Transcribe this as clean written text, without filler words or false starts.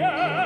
Yeah.